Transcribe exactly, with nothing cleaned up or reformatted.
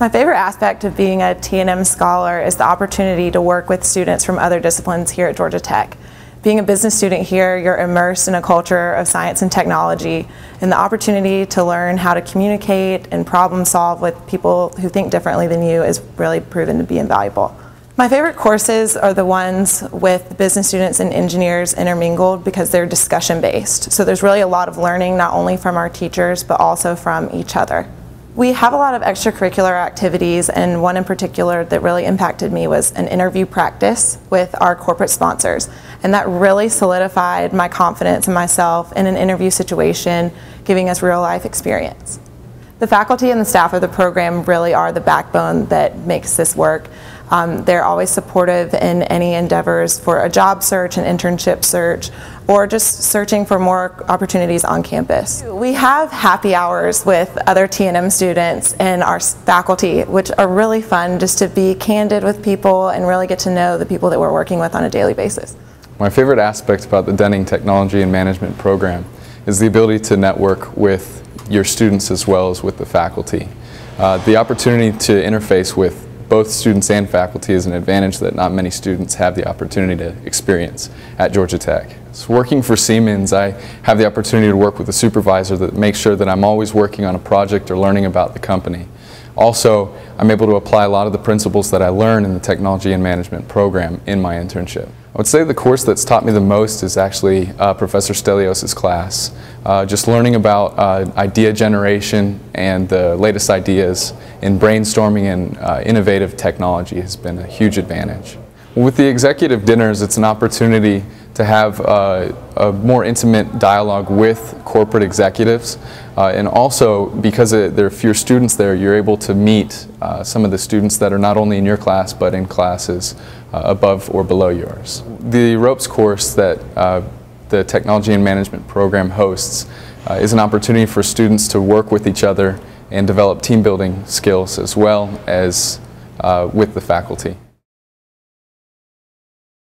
My favorite aspect of being a T and M scholar is the opportunity to work with students from other disciplines here at Georgia Tech. Being a business student here, you're immersed in a culture of science and technology, and the opportunity to learn how to communicate and problem solve with people who think differently than you is really proven to be invaluable. My favorite courses are the ones with business students and engineers intermingled because they're discussion-based. So there's really a lot of learning, not only from our teachers, but also from each other. We have a lot of extracurricular activities, and one in particular that really impacted me was an interview practice with our corporate sponsors. And that really solidified my confidence in myself in an interview situation, giving us real life experience. The faculty and the staff of the program really are the backbone that makes this work. Um, they're always supportive in any endeavors for a job search, an internship search, or just searching for more opportunities on campus. We have happy hours with other T and M students and our faculty, which are really fun, just to be candid with people and really get to know the people that we're working with on a daily basis. My favorite aspect about the Denning Technology and Management program is the ability to network with your students as well as with the faculty. Uh, the opportunity to interface with both students and faculty is an advantage that not many students have the opportunity to experience at Georgia Tech. So working for Siemens, I have the opportunity to work with a supervisor that makes sure that I'm always working on a project or learning about the company. Also, I'm able to apply a lot of the principles that I learn in the Technology and Management program in my internship. I would say the course that's taught me the most is actually uh, Professor Stelios' class. Uh, just learning about uh, idea generation and the latest ideas in brainstorming and uh, innovative technology has been a huge advantage. With the executive dinners, it's an opportunity to have uh, a more intimate dialogue with corporate executives, uh, and also because it, there are fewer students there, you're able to meet uh, some of the students that are not only in your class but in classes uh, above or below yours. The ROPES course that uh, the Technology and Management program hosts uh, is an opportunity for students to work with each other and develop team building skills as well as uh, with the faculty.